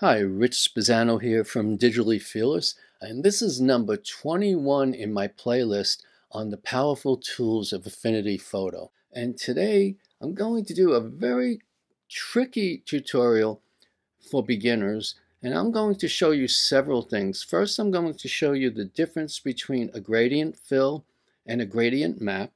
Hi, Rich Spezzano here from Digitally Fearless, and this is number 21 in my playlist on the powerful tools of Affinity Photo. And today I'm going to do a very tricky tutorial for beginners, and I'm going to show you several things. First, I'm going to show you the difference between a gradient fill and a gradient map.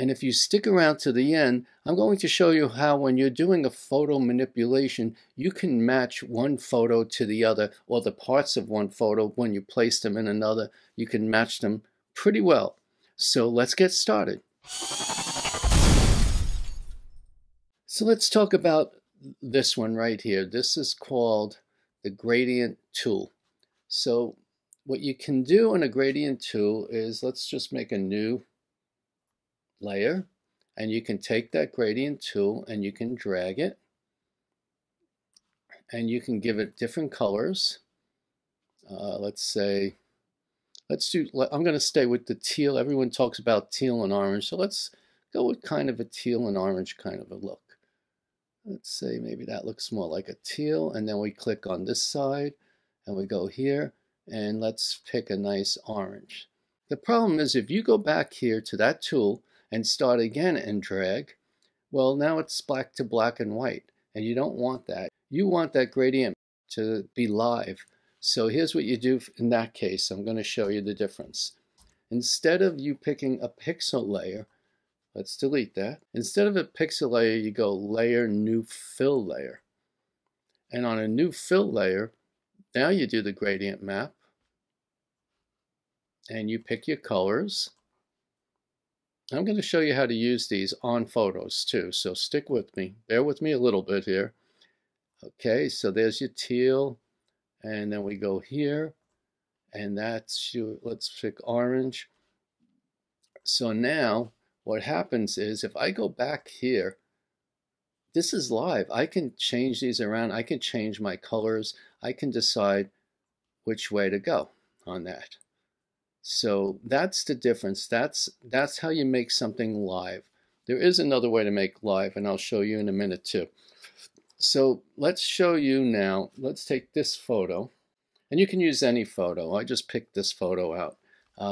And if you stick around to the end, I'm going to show you how when you're doing a photo manipulation, you can match one photo to the other, or the parts of one photo when you place them in another. You can match them pretty well. So let's get started. So let's talk about this one right here. This is called the gradient tool. So what you can do in a gradient tool is, let's just make a new layer, and you can take that gradient tool and you can drag it, and you can give it different colors. I'm going to stay with the teal. Everyone talks about teal and orange, so let's go with kind of a teal and orange kind of a look. Let's say maybe that looks more like a teal, and then we click on this side and we go here, and let's pick a nice orange. The problem is, if you go back here to that tool and start again and drag, well, now it's black to black and white, and you don't want that. You want that gradient to be live. So here's what you do in that case. I'm going to show you the difference. Instead of you picking a pixel layer, let's delete that. Instead of a pixel layer, you go layer, new fill layer. And on a new fill layer, now you do the gradient map, and you pick your colors. I'm going to show you how to use these on photos too, so stick with me. Bear with me a little bit here. Okay, so there's your teal, and then we go here, and that's your, let's pick orange. So now what happens is, if I go back here, this is live. I can change these around. I can change my colors. I can decide which way to go on that. So that's the difference. That's how you make something live. There is another way to make live, and I'll show you in a minute too. So let's show you now. Let's take this photo, and you can use any photo. I just picked this photo out.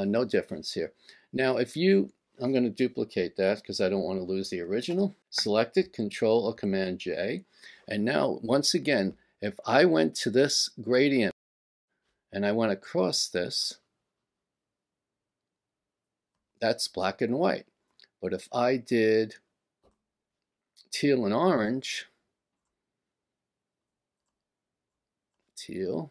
No difference here. Now if you, I'm going to duplicate that because I don't want to lose the original. Select it, Control or Command J. And now once again, if I went to this gradient and I went across this, that's black and white. But if I did teal and orange, teal,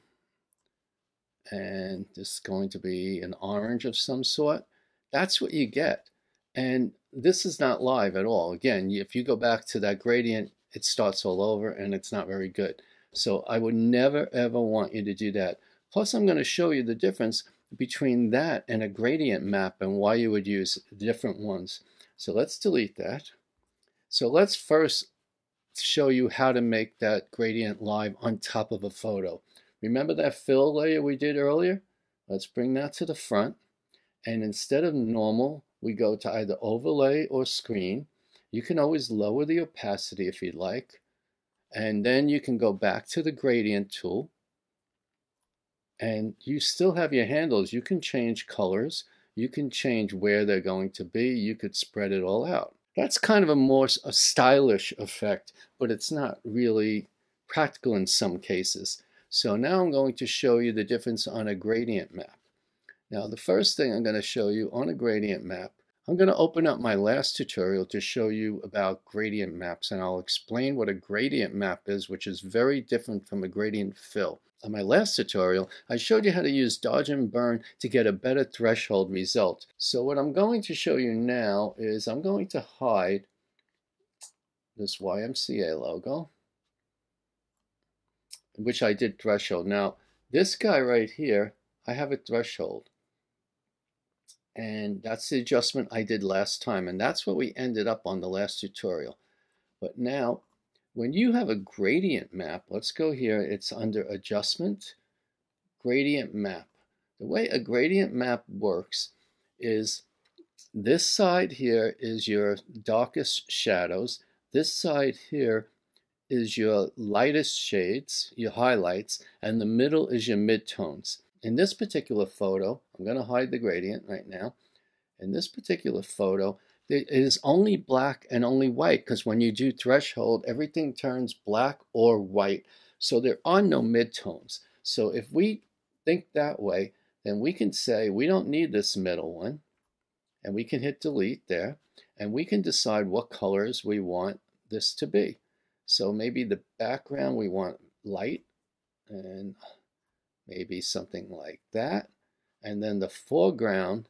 and this is going to be an orange of some sort, that's what you get. And this is not live at all. Again, if you go back to that gradient, it starts all over, and it's not very good. So I would never, ever want you to do that. Plus, I'm going to show you the difference between that and a gradient map and why you would use different ones. So let's delete that. So let's first show you how to make that gradient live on top of a photo. Remember that fill layer we did earlier? Let's bring that to the front, and instead of normal, we go to either overlay or screen. You can always lower the opacity if you'd like, and then you can go back to the gradient tool, and you still have your handles. You can change colors, you can change where they're going to be, you could spread it all out. That's kind of a stylish effect, but it's not really practical in some cases. So now I'm going to show you the difference on a gradient map. Now the first thing I'm going to show you on a gradient map, I'm going to open up my last tutorial to show you about gradient maps, and I'll explain what a gradient map is, which is very different from a gradient fill. On my last tutorial, I showed you how to use dodge and burn to get a better threshold result. So what I'm going to show you now is, I'm going to hide this YMCA logo, which I did threshold. Now this guy right here, I have a threshold, and that's the adjustment I did last time, and that's what we ended up on the last tutorial. But now when you have a gradient map, let's go here, it's under adjustment, gradient map. The way a gradient map works is, this side here is your darkest shadows, this side here is your lightest shades, your highlights, and the middle is your midtones. In this particular photo, I'm going to hide the gradient right now. In this particular photo, it is only black and only white, because when you do threshold, everything turns black or white. So there are no midtones. So if we think that way, then we can say we don't need this middle one, and we can hit delete there, and we can decide what colors we want this to be. So maybe the background we want light, and maybe something like that. And then the foreground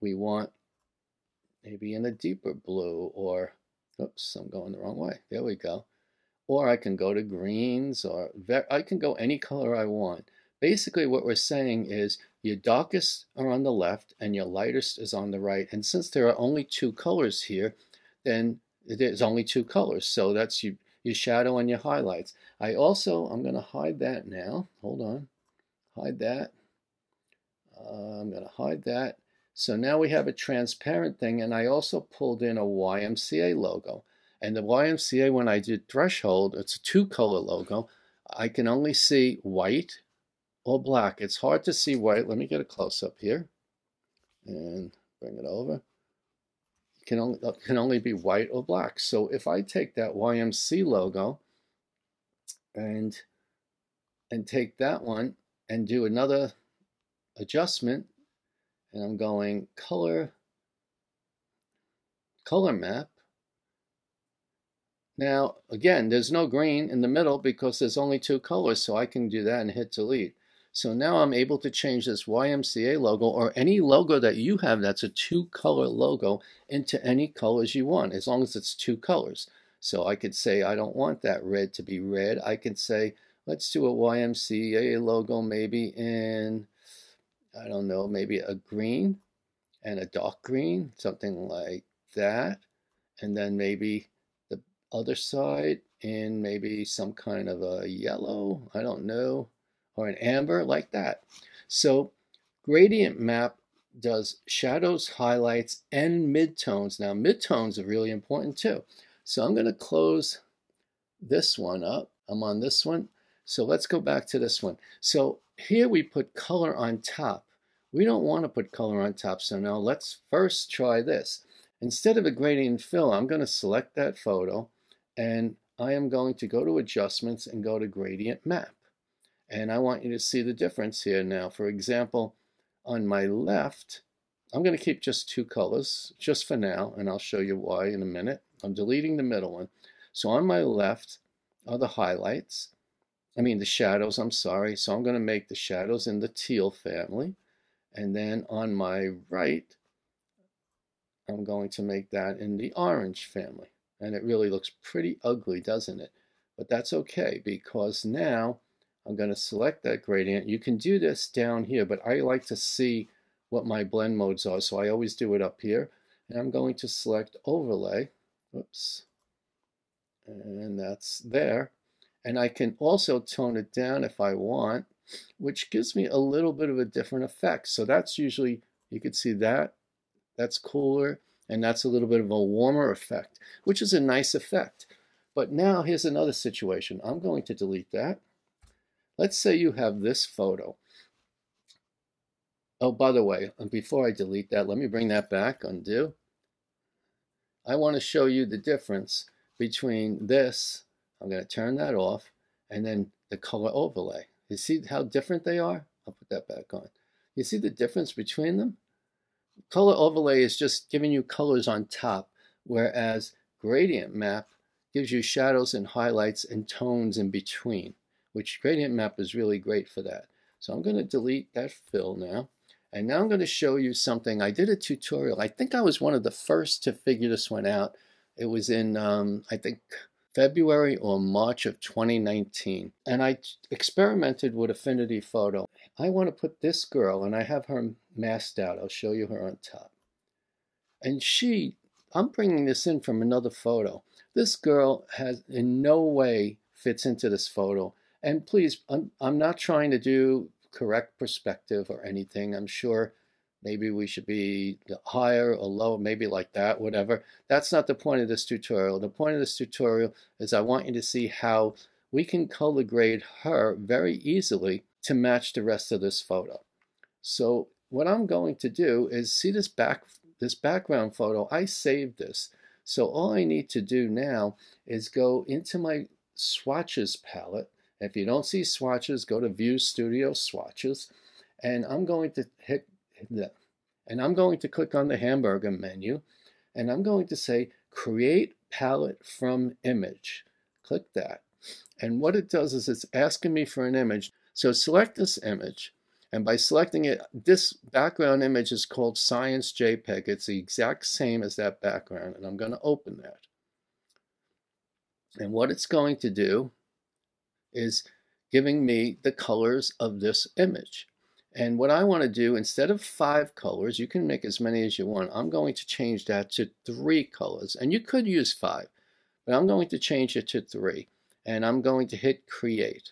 we want maybe in a deeper blue, or, oops, I'm going the wrong way. There we go. Or I can go to greens, or I can go any color I want. Basically what we're saying is your darkest are on the left and your lightest is on the right. And since there are only two colors here, then there's only two colors. So that's your shadow and your highlights. I'm going to hide that now. Hold on. Hide that. I'm going to hide that. So now we have a transparent thing, and I also pulled in a YMCA logo. And the YMCA, when I did threshold, it's a two-color logo. I can only see white or black. It's hard to see white. Let me get a close-up here and bring it over. It can only be white or black. So if I take that YMCA logo and take that one and do another adjustment, and I'm going color map. Now, again, there's no green in the middle because there's only two colors, so I can do that and hit delete. So now I'm able to change this YMCA logo, or any logo that you have that's a two-color logo, into any colors you want, as long as it's two colors. So I could say I don't want that red to be red. I could say, let's do a YMCA logo maybe in, I don't know, maybe a green and a dark green, something like that. And then maybe the other side in maybe some kind of a yellow, I don't know, or an amber, like that. So gradient map does shadows, highlights, and midtones. Now midtones are really important too. So I'm going to close this one up. I'm on this one. So let's go back to this one. So here we put color on top. We don't want to put color on top, so now let's first try this. Instead of a gradient fill, I'm going to select that photo, and I am going to go to adjustments and go to gradient map. And I want you to see the difference here now. For example, on my left, I'm going to keep just two colors just for now, and I'll show you why in a minute. I'm deleting the middle one. So on my left are the highlights. I mean the shadows, I'm sorry. So I'm going to make the shadows in the teal family. And then on my right, I'm going to make that in the orange family. And it really looks pretty ugly, doesn't it? But that's okay, because now I'm going to select that gradient. You can do this down here, but I like to see what my blend modes are, so I always do it up here. And I'm going to select overlay. Oops. And that's there. And I can also tone it down if I want, which gives me a little bit of a different effect. So that's usually, you could see that, that's cooler, and that's a little bit of a warmer effect, which is a nice effect. But now here's another situation. I'm going to delete that. Let's say you have this photo. Oh, by the way, before I delete that, let me bring that back, undo. I want to show you the difference between this. I'm going to turn that off, and then the color overlay. You see how different they are? I'll put that back on. You see the difference between them? Color overlay is just giving you colors on top, whereas gradient map gives you shadows and highlights and tones in between, which gradient map is really great for that. So I'm going to delete that fill now. And now I'm going to show you something. I did a tutorial. I think I was one of the first to figure this one out. It was in, I think, February or March of 2019, and I experimented with Affinity Photo. I want to put this girl, and I have her masked out. I'll show you her on top. And I'm bringing this in from another photo. This girl has in no way fits into this photo. And please, I'm not trying to do correct perspective or anything. I'm sure Maybe we should be higher or lower, maybe like that, whatever. That's not the point of this tutorial. The point of this tutorial is I want you to see how we can color grade her very easily to match the rest of this photo. So what I'm going to do is see this background photo. I saved this. So all I need to do now is go into my swatches palette. If you don't see swatches, go to View, Studio, Swatches, and I'm going to hit that. And I'm going to click on the hamburger menu, and I'm going to say Create Palette from Image. Click that. And what it does is it's asking me for an image. So select this image, and by selecting it, this background image is called Science JPEG. It's the exact same as that background, and I'm going to open that. And what it's going to do is giving me the colors of this image. And what I want to do, instead of 5 colors, you can make as many as you want. I'm going to change that to 3 colors. And you could use 5, but I'm going to change it to 3. And I'm going to hit Create.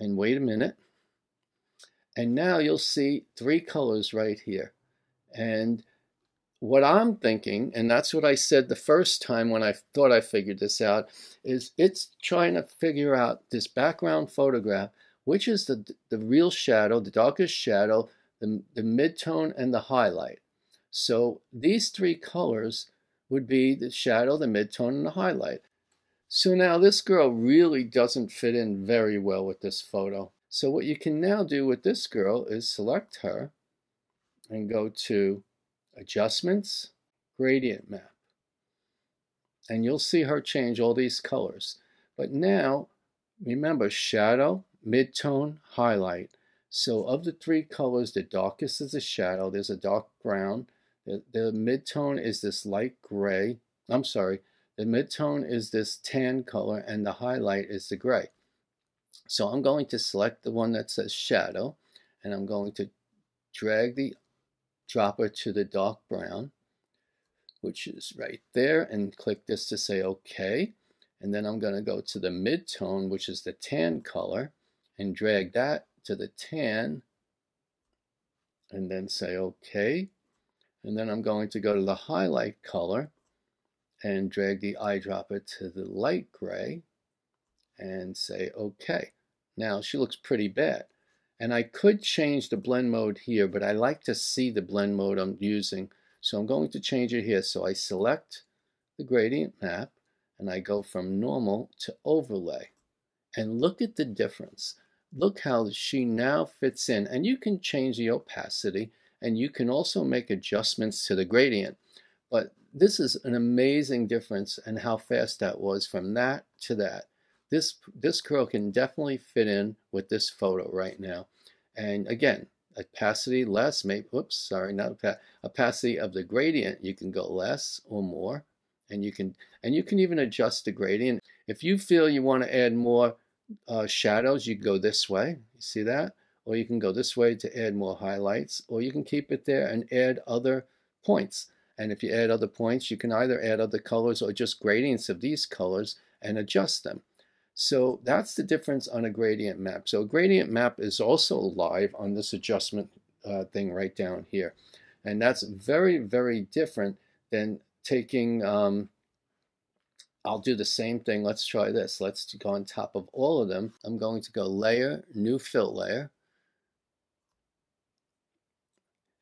And wait a minute. And now you'll see 3 colors right here. And what I'm thinking, and that's what I said the first time when I thought I figured this out, is it's trying to figure out this background photograph, which is the real shadow, the darkest shadow, the mid-tone, and the highlight. So these 3 colors would be the shadow, the mid-tone, and the highlight. So now this girl really doesn't fit in very well with this photo. So what you can now do with this girl is select her and go to Adjustments, Gradient Map. And you'll see her change all these colors. But now, remember, shadow, mid-tone, highlight. So of the 3 colors, the darkest is the shadow. There's a dark brown. The mid-tone is this light gray. I'm sorry. The mid-tone is this tan color, and the highlight is the gray. So I'm going to select the one that says shadow, and I'm going to drag the dropper to the dark brown, which is right there, and click this to say OK. And then I'm going to go to the mid-tone, which is the tan color, and drag that to the tan, and then say OK. And then I'm going to go to the highlight color and drag the eyedropper to the light gray and say OK. Now she looks pretty bad. And I could change the blend mode here, but I like to see the blend mode I'm using. So I'm going to change it here. So I select the gradient map, and I go from normal to overlay. And look at the difference. Look how she now fits in. And you can change the opacity, and you can also make adjustments to the gradient. But this is an amazing difference, and how fast that was from that to that. This girl can definitely fit in with this photo right now. And again, opacity less, maybe, oops, sorry, not opacity of the gradient. You can go less or more. And you can even adjust the gradient. If you feel you want to add more shadows, you can go this way. You see that? Or you can go this way to add more highlights. Or you can keep it there and add other points. And if you add other points, you can either add other colors or just gradients of these colors and adjust them. So that's the difference on a gradient map. So a gradient map is also live on this adjustment thing right down here. And that's very, very different than taking, I'll do the same thing. Let's try this. Let's go on top of all of them. I'm going to go Layer, New Fill Layer.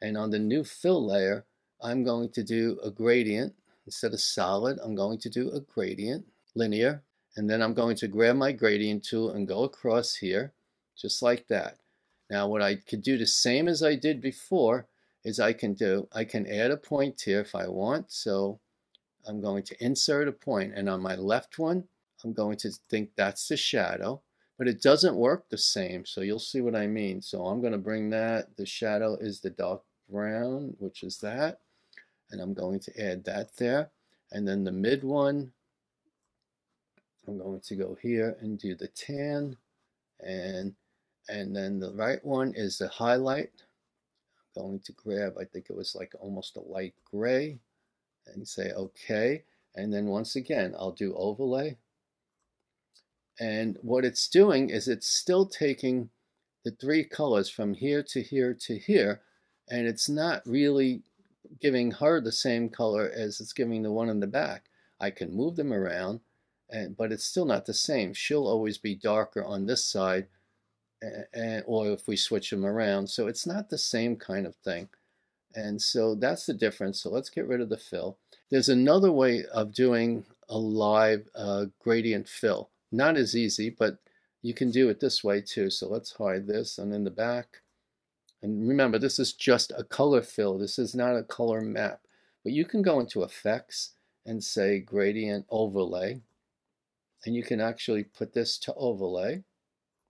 And on the New Fill Layer, I'm going to do a gradient. Instead of solid, I'm going to do a gradient, linear. And then I'm going to grab my gradient tool and go across here, just like that. Now what I could do the same as I did before, is I can add a point here if I want. So I'm going to insert a point, and on my left one, I'm going to think that's the shadow, but it doesn't work the same. So you'll see what I mean. So I'm going to bring that, the shadow is the dark brown, which is that, and I'm going to add that there. And then the mid one, I'm going to go here and do the tan, and then the right one is the highlight. Going to grab, I think it was like almost a light gray, and say OK. And then once again, I'll do overlay. And what it's doing is it's still taking the 3 colors from here to here to here, and it's not really giving her the same color as it's giving the one in the back. I can move them around, but it's still not the same. She'll always be darker on this side, or if we switch them around. So it's not the same kind of thing. And so that's the difference. So let's get rid of the fill. There's another way of doing a live gradient fill. Not as easy, but you can do it this way too. So let's hide this and in the back. And remember, this is just a color fill. This is not a color map. But you can go into Effects and say Gradient Overlay. And you can actually put this to Overlay,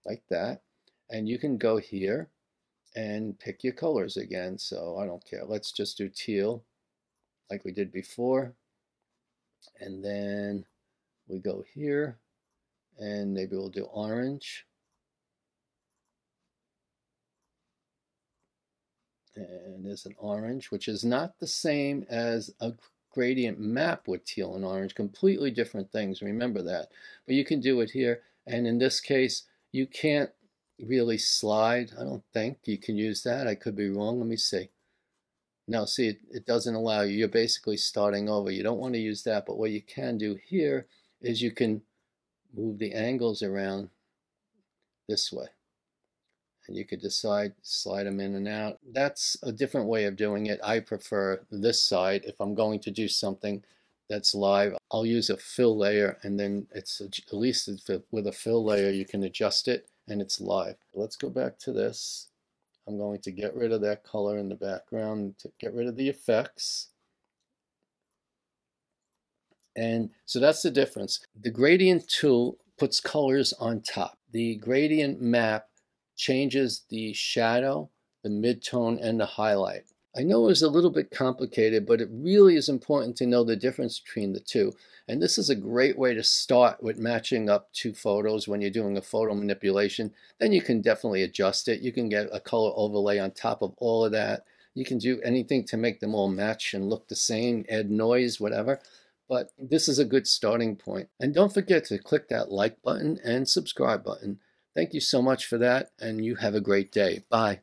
like that. And you can go here and pick your colors again. So I don't care. Let's just do teal, like we did before. And then we go here. And maybe we'll do orange. And there's an orange, which is not the same as a gradient map with teal and orange. Completely different things, remember that. But you can do it here. And in this case, you can't really slide. I don't think you can use that. I could be wrong. Let me see. No, see, it doesn't allow you. You're basically starting over. You don't want to use that. But what you can do here is you can move the angles around this way. And you could decide, slide them in and out. That's a different way of doing it. I prefer this side. If I'm going to do something that's live, I'll use a fill layer, and then it's at least with a fill layer, you can adjust it, and it's live. Let's go back to this. I'm going to get rid of that color in the background, to get rid of the effects. And so that's the difference. The gradient tool puts colors on top. The gradient map changes the shadow, the mid-tone, and the highlight. I know it was a little bit complicated, but it really is important to know the difference between the two. And this is a great way to start with matching up two photos when you're doing a photo manipulation. Then you can definitely adjust it. You can get a color overlay on top of all of that. You can do anything to make them all match and look the same, add noise, whatever. But this is a good starting point. And don't forget to click that like button and subscribe button. Thank you so much for that, and you have a great day. Bye.